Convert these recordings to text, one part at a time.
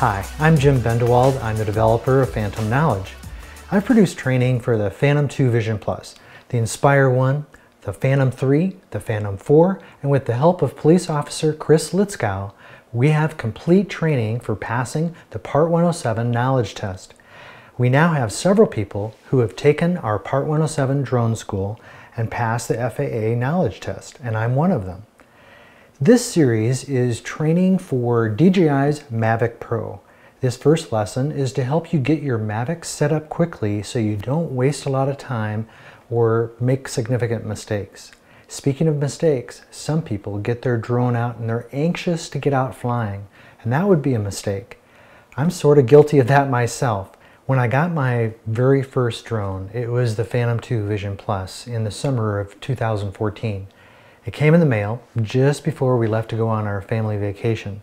Hi, I'm Jim Bendewald. I'm the developer of Phantom Knowledge. I've produced training for the Phantom 2 Vision Plus, the Inspire 1, the Phantom 3, the Phantom 4, and with the help of police officer Chris Litzkow, we have complete training for passing the Part 107 knowledge test. We now have several people who have taken our Part 107 drone school and passed the FAA knowledge test, and I'm one of them. This series is training for DJI's Mavic Pro. This first lesson is to help you get your Mavic set up quickly so you don't waste a lot of time or make significant mistakes. Speaking of mistakes, some people get their drone out and they're anxious to get out flying, and that would be a mistake. I'm sort of guilty of that myself. When I got my very first drone, it was the Phantom 2 Vision Plus in the summer of 2014. It came in the mail just before we left to go on our family vacation.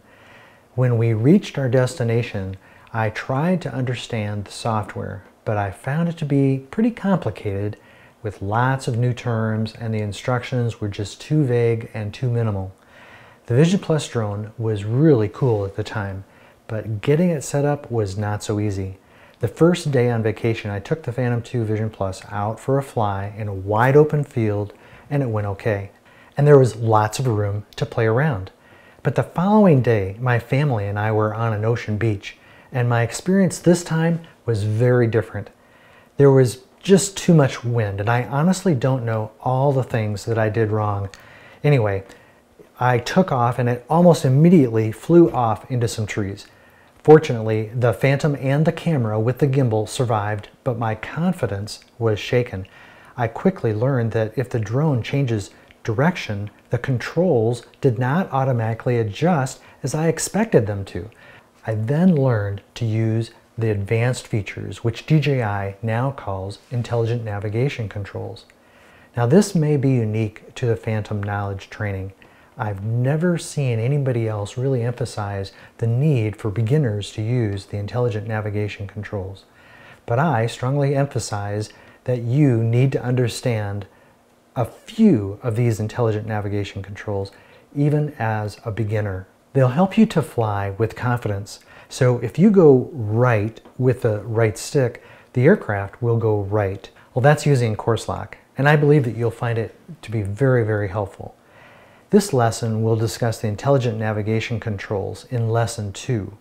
When we reached our destination, I tried to understand the software, but I found it to be pretty complicated with lots of new terms, and the instructions were just too vague and too minimal. The Vision Plus drone was really cool at the time, but getting it set up was not so easy. The first day on vacation, I took the Phantom 2 Vision Plus out for a fly in a wide open field, and it went okay. And there was lots of room to play around. But the following day, my family and I were on an ocean beach, and my experience this time was very different. There was just too much wind, and I honestly don't know all the things that I did wrong. Anyway, I took off, and it almost immediately flew off into some trees. Fortunately, the Phantom and the camera with the gimbal survived, but my confidence was shaken. I quickly learned that if the drone changes direction, the controls did not automatically adjust as I expected them to. I then learned to use the advanced features, which DJI now calls intelligent navigation controls. Now, this may be unique to the Phantom Knowledge training. I've never seen anybody else really emphasize the need for beginners to use the intelligent navigation controls. But I strongly emphasize that you need to understand a few of these intelligent navigation controls, even as a beginner. They'll help you to fly with confidence. So if you go right with the right stick, the aircraft will go right. Well, that's using course lock, and I believe that you'll find it to be very, very helpful. This lesson will discuss the intelligent navigation controls in lesson 2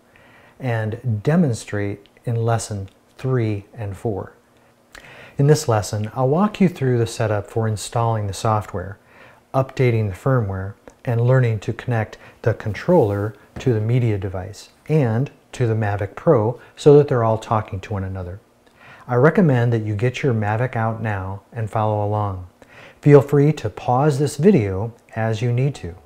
and demonstrate in lesson 3 and 4. In this lesson, I'll walk you through the setup for installing the software, updating the firmware, and learning to connect the controller to the media device and to the Mavic Pro so that they're all talking to one another. I recommend that you get your Mavic out now and follow along. Feel free to pause this video as you need to.